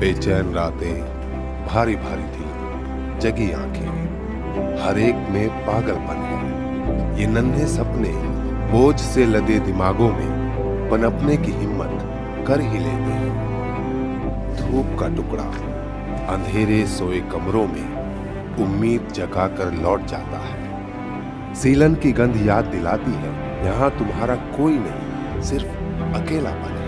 बेचैन रातें, भारी भारी थी जगी आंखें, हर एक में पागलपन है। ये नन्हे सपने बोझ से लदे दिमागों में पनपने की हिम्मत कर ही लेते हैं। धूप का टुकड़ा अंधेरे सोए कमरों में उम्मीद जगाकर लौट जाता है। सीलन की गंध याद दिलाती है, यहाँ तुम्हारा कोई नहीं, सिर्फ अकेलापन है।